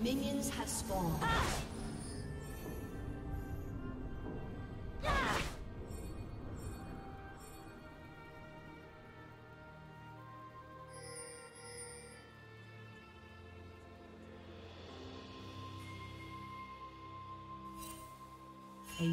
Minions have spawned. A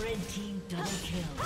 Red team double kill.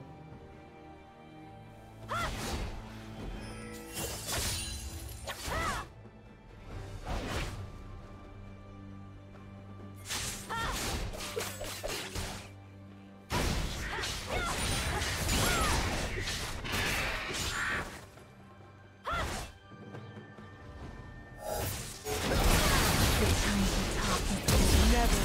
Never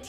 Red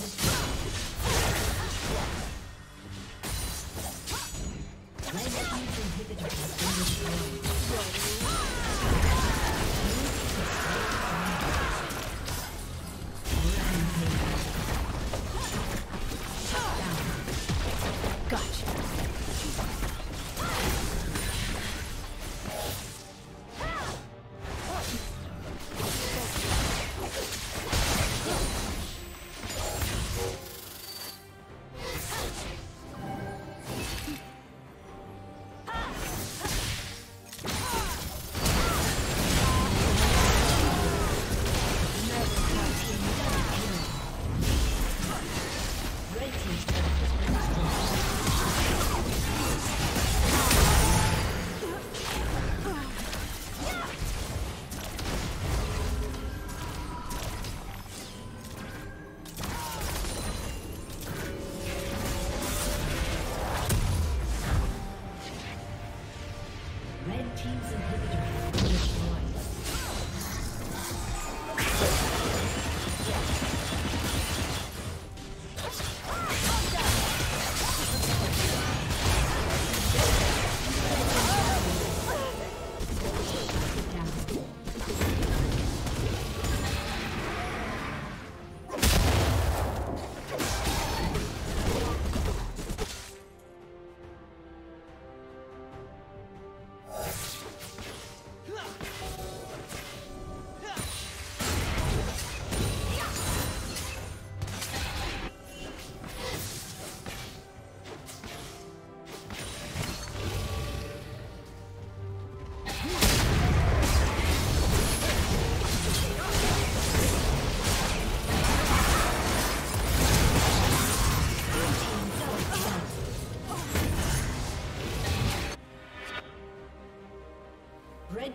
destroyed. Red team's inhibitor has been destroyed.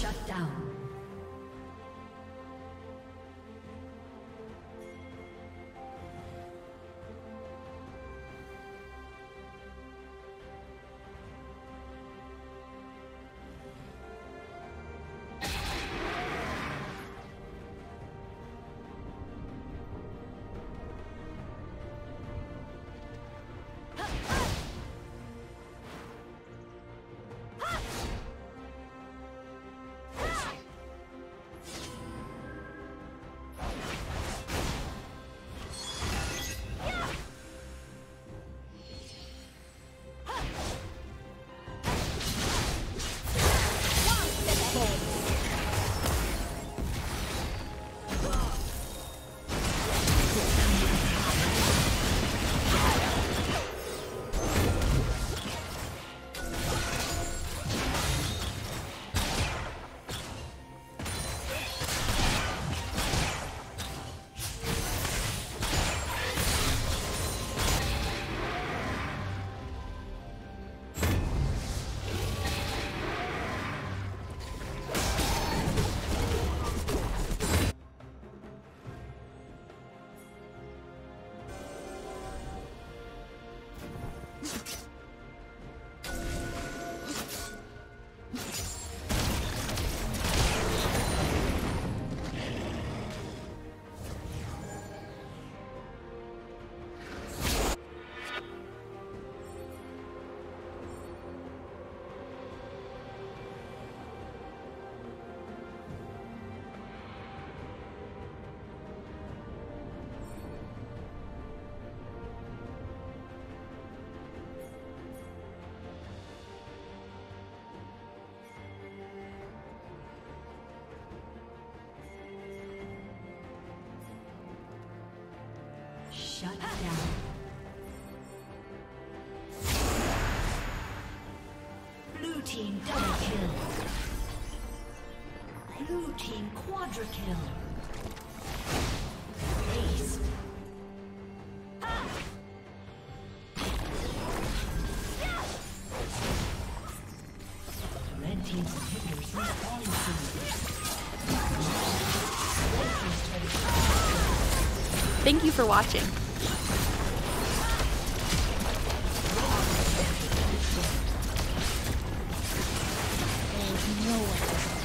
Shut down. Shut down. Blue team double kill. Blue team quadra kill. Thank you for watching. No way.